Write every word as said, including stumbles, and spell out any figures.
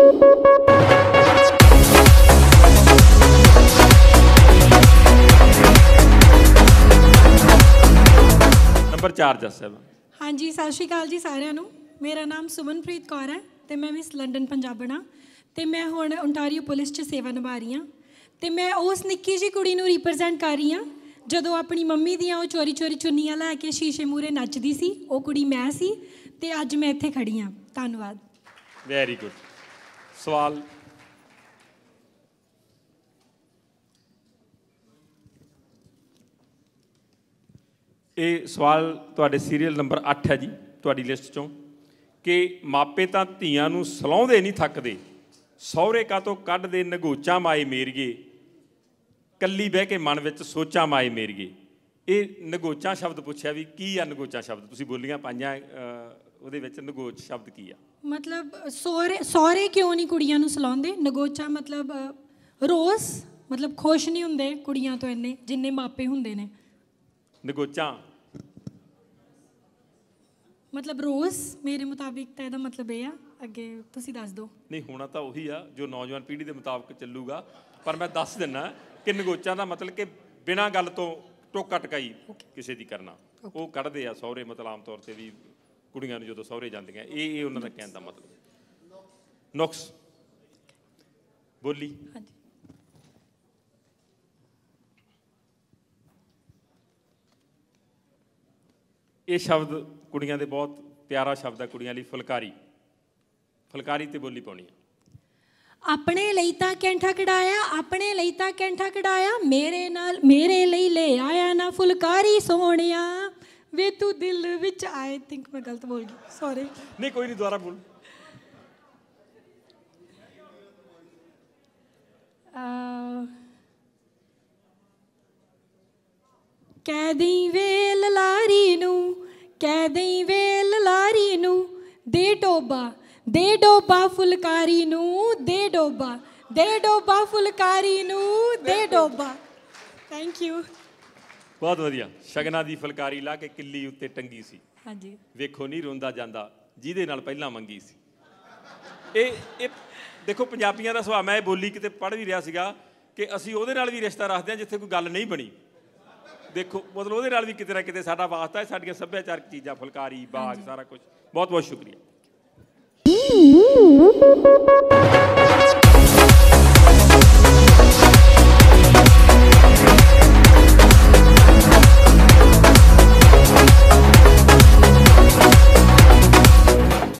Number चार जस साहब। हाँ जी, सत श्री अकाल जी सारिਆਂ ਨੂੰ। मेरा नाम सुमनप्रीत कौर है तो मैं मिस लंडन पंजाबन हाँ तो मैं हुण ओंटारियो पुलिस च सेवा निभा रही हाँ। तो मैं उस निक्की जी कुड़ी नूं रिप्रजेंट कर रही हाँ जो अपनी मम्मी दियाँ चोरी चोरी चुन्नियां लैके शीशे मूहरे नचदी सी, वो कुड़ी मैं सी ते अज मैं इत्थे खड़ी हाँ। धन्यवाद। Very good. सवाल ये सवाल तुहाडे सीरियल नंबर अठ है जी, तुहाडी लिस्ट चों कि मापे तां धीआं नूं सलाउंदे नहीं थकदे, सौहरे कातों कढदे नगोचा माए मेरीए, कल्ली बह के मन विच सोचा माए मेरीए। ये नगोचा शब्द पूछा भी की आ, नगोचा शब्द तुसीं बोलियां पाइयां, उहदे विच नगोच शब्द की आ? मतलब सौहरे सौहरे क्यों नहीं कुड़ियां नूं सलाउंदे, नगोचा मतलब रोस, मतलब खुश नहीं हुंदे कुड़ियां तो इन्ने जिन्ने मापे हुंदे ने। नगोचा मतलब रोस मेरे मुताबिक तो यदा मतलब यह अगे तुसी दस दो। नहीं होना तो वही आ जो नौजवान पीढ़ी के मुताबिक चलूगा, पर मैं दस दिना कि नगोचा का मतलब कि बिना गल तो टोका टकाई okay. किसी की करना okay. वो कढ़ते हैं सौहरे, मतलब आम तौर पर भी कुड़ियां जो सौहरे जांदियां ये उन्होंने कहने का मतलब नुक्स बोली। हाँ जी, ये शब्द कुड़ियां दे बहुत प्यारा शब्द है कुड़ियां लई, फुलकारी। फुलकारी ते बोली पाउणी अपने लई तां कैंठा कढ़ाया, अपने लई तां कैंठा कढ़ाया, मेरे नाल मेरे लई ले आया ना फुलकारी सोहणिया वे तू दिल विच। आई थिंक मैं गलत बोल गई, सॉरी। नहीं कोई नहीं, दोबारा बोल। कह दई वेल लारी नू, कह दई वेल लारी नू, दे डोबा दे डोबा फुलकारी नू, दे डोबा दे डोबा फुलकारी नू, दे डोबा। Thank you. बहुत वधिया। शगना दी फुलकारी ला के किल्ली उत्ते टंगी सी। हाँ जी। वेखो नहीं रोंदा जांदा जिहदे नाल पहला मंगी सी। ए, ए देखो पंजाबियां दा सुभाव, मैं बोली किते पढ़ भी रिहा सीगा कि असीं उहदे नाल भी रिश्ता रखदे हां जिथे कोई गल नहीं बनी। देखो मतलब उहदे नाल भी किते ना किते साडा वास्ता है, साडीआं सभ्याचारक चीज़ां फुलकारी बाग सारा कुछ। बहुत बहुत शुक्रिया।